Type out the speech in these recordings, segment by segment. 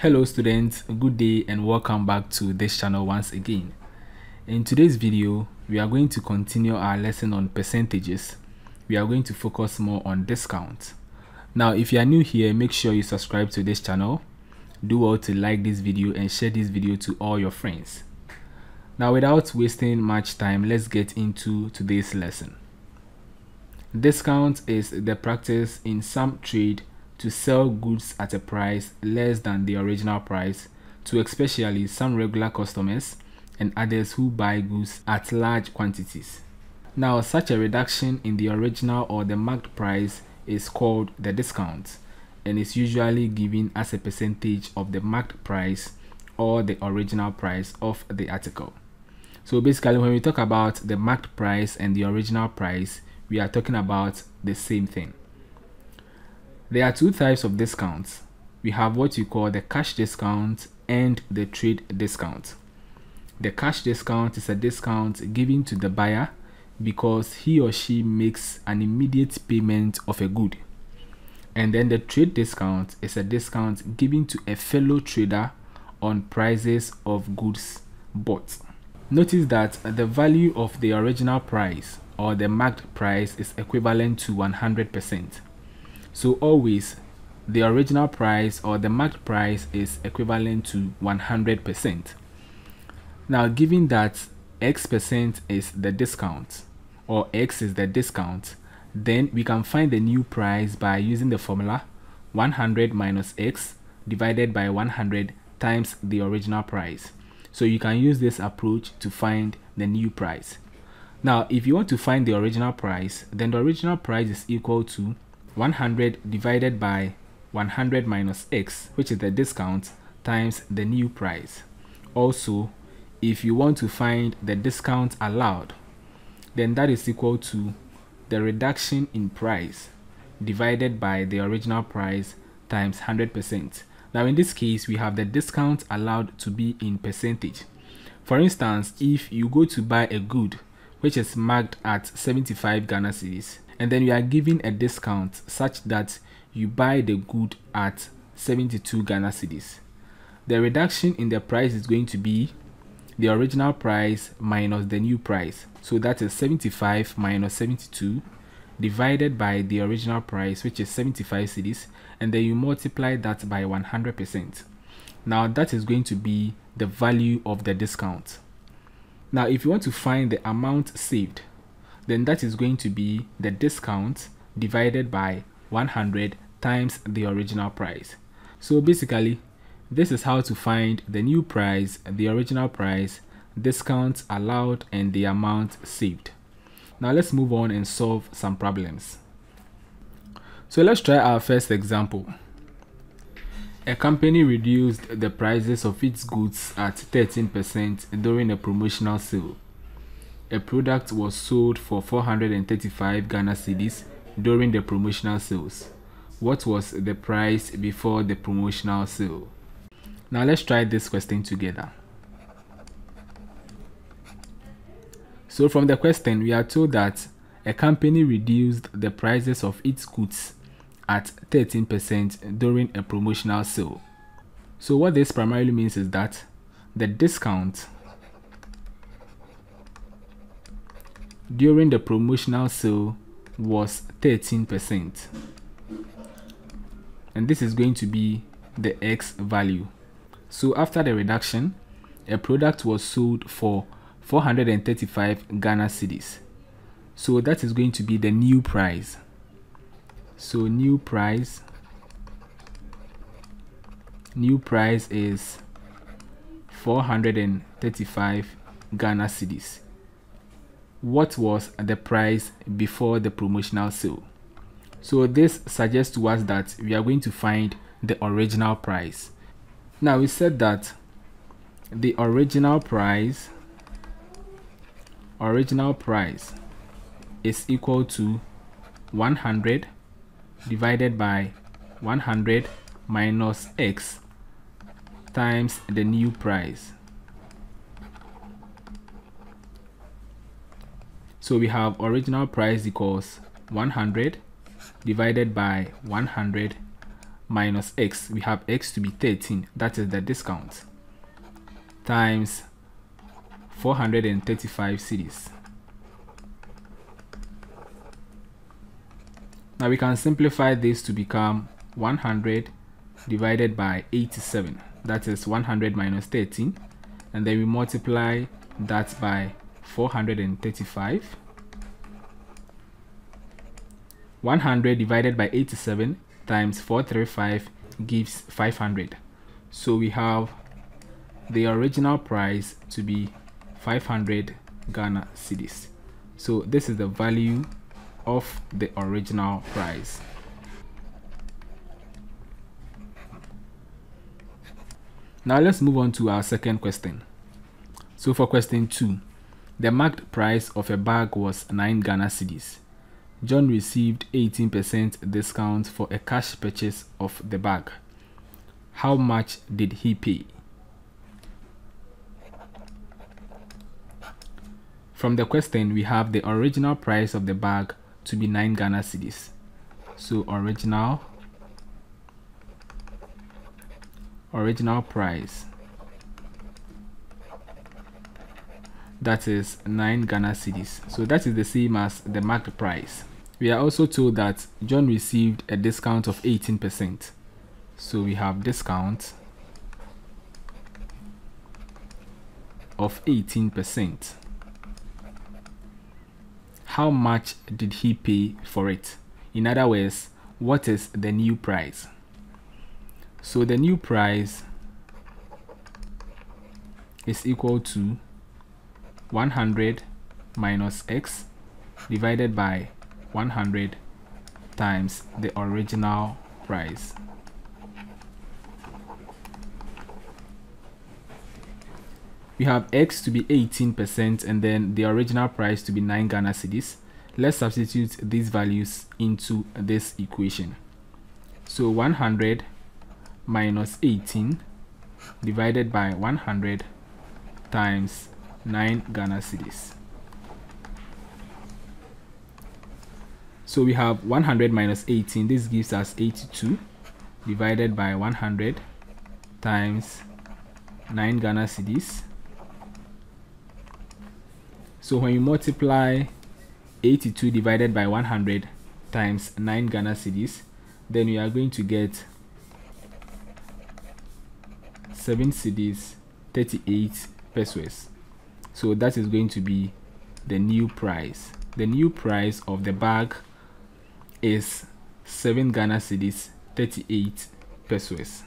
Hello students, good day and welcome back to this channel once again. In today's video, we are going to continue our lesson on percentages. We are going to focus more on discount. Now, if you are new here, make sure you subscribe to this channel. Do well to like this video and share this video to all your friends. Now, without wasting much time, let's get into today's lesson. Discount is the practice in some trade to sell goods at a price less than the original price to especially some regular customers and others who buy goods at large quantities. Now, such a reduction in the original or the marked price is called the discount and is usually given as a percentage of the marked price or the original price of the article. So basically, when we talk about the marked price and the original price, we are talking about the same thing. There are two types of discounts. We have what you call the cash discount and the trade discount. The cash discount is a discount given to the buyer because he or she makes an immediate payment of a good. And then the trade discount is a discount given to a fellow trader on prices of goods bought. Notice that the value of the original price or the marked price is equivalent to 100%. So always, the original price or the marked price is equivalent to 100%. Now, given that X percent is the discount, or X is the discount, then we can find the new price by using the formula 100 minus X divided by 100 times the original price. So you can use this approach to find the new price. Now, if you want to find the original price, then the original price is equal to 100 divided by 100 minus X, which is the discount, times the new price. Also, if you want to find the discount allowed, then that is equal to the reduction in price divided by the original price times 100%. Now, in this case, we have the discount allowed to be in percentage. For instance, if you go to buy a good which is marked at 75 Ghana cedis, and then you are given a discount such that you buy the good at 72 Ghana cedis, the reduction in the price is going to be the original price minus the new price. So that is 75 minus 72 divided by the original price, which is 75 cedis, and then you multiply that by 100%. Now that is going to be the value of the discount. Now, if you want to find the amount saved, then that is going to be the discount divided by 100 times the original price. So basically, this is how to find the new price, the original price, discounts allowed, and the amount saved. Now let's move on and solve some problems. So let's try our first example. A company reduced the prices of its goods at 13% during a promotional sale. A product was sold for 435 Ghana cedis during the promotional sales. What was the price before the promotional sale? Now let's try this question together. So from the question, we are told that a company reduced the prices of its goods at 13% during a promotional sale. So what this primarily means is that the discount during the promotional sale was 13%, and this is going to be the X value. So after the reduction, a product was sold for 435 Ghana cedis. So that is going to be the new price. So new price is 435 Ghana cedis. What was the price before the promotional sale? So this suggests to us that we are going to find the original price. Now, we said that the original price is equal to 100 divided by 100 minus X times the new price. So we have original price equals 100 divided by 100 minus x, we have x to be 13, that is the discount, times 435 cedis. Now we can simplify this to become 100 divided by 87, that is 100 minus 13, and then we multiply that by 435. 100 divided by 87 times 435 gives 500. So we have the original price to be 500 Ghana cedis. So this is the value of the original price. Now let's move on to our second question. So for question 2, the marked price of a bag was 9 Ghana cedis. John received 18% discount for a cash purchase of the bag. How much did he pay? From the question, we have the original price of the bag to be 9 Ghana cedis. So original price, that is 9 Ghana cedis. So that is the same as the marked price. We are also told that John received a discount of 18%. So we have discount of 18%. How much did he pay for it? In other words, what is the new price? So the new price is equal to 100 minus x divided by 100 times the original price. We have x to be 18% and then the original price to be 9 Ghana cedis. Let's substitute these values into this equation. So 100 minus 18 divided by 100 times 9 Ghana cedis. So we have 100 minus 18, this gives us 82, divided by 100 times 9 Ghana cedis. So when you multiply 82 divided by 100 times 9 Ghana cedis, then we are going to get 7 cedis 38 pesos. So that is going to be the new price. The new price of the bag is 7 Ghana cedis 38 pesos.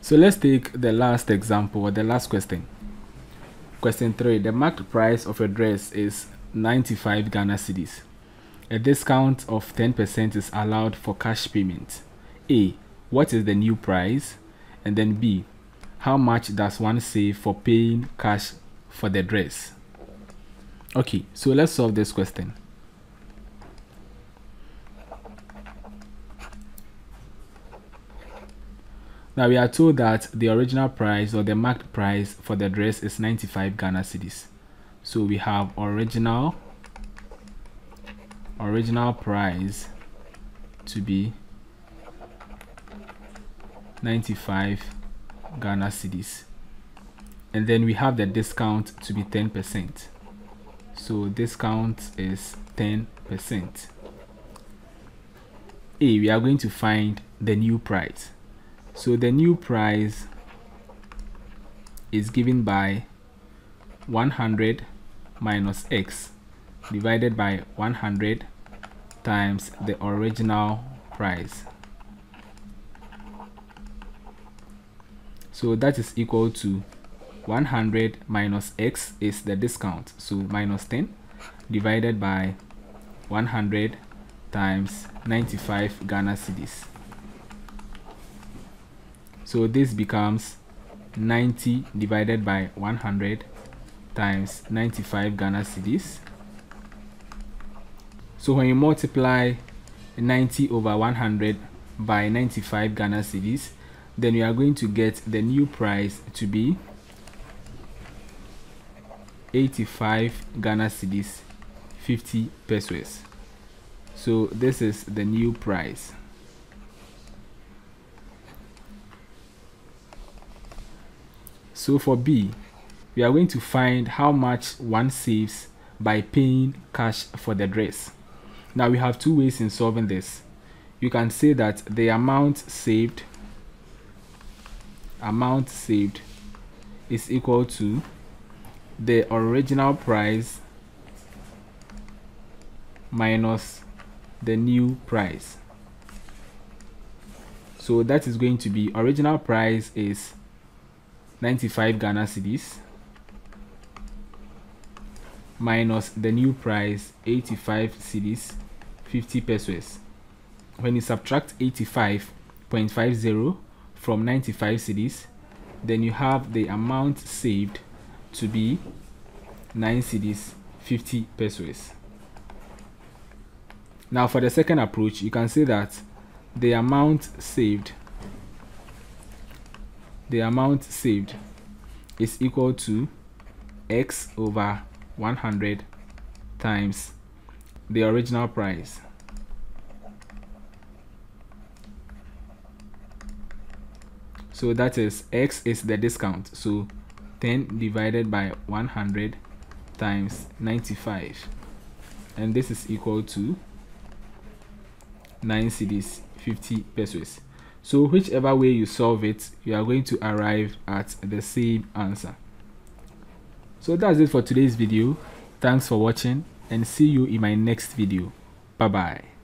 So let's take the last example, or the last question. Question 3. The marked price of a dress is 95 Ghana cedis. A discount of 10% is allowed for cash payment. A. What is the new price? And then B. How much does one save for paying cash for the dress? Okay, so let's solve this question. Now we are told that the original price, or the marked price for the dress, is 95 Ghana cedis. So we have original price to be 95 Ghana cedis, and then we have the discount to be 10%. So discount is 10%. A, we are going to find the new price. So the new price is given by 100 minus x divided by 100 times the original price. So that is equal to 100 minus x is the discount, so minus 10, divided by 100 times 95 Ghana cedis. So this becomes 90 divided by 100 times 95 Ghana cedis. So when you multiply 90 over 100 by 95 Ghana cedis, then we are going to get the new price to be 85 Ghana cedis 50 pesos. So this is the new price. So for B, we are going to find how much one saves by paying cash for the dress. Now we have two ways in solving this. You can say that the amount saved is equal to the original price minus the new price. So that is going to be, original price is 95 Ghana cedis minus the new price 85 cedis 50 pesos. When you subtract 85.50 from 95 cedis, then you have the amount saved to be 9 cedis 50 pesos. Now for the second approach, you can say that the amount saved is equal to x over 100 times the original price . So that is, x is the discount, so 10 divided by 100 times 95, and this is equal to 9 cedis 50 pesos. So whichever way you solve it, you are going to arrive at the same answer. So that's it for today's video. Thanks for watching and see you in my next video. Bye bye.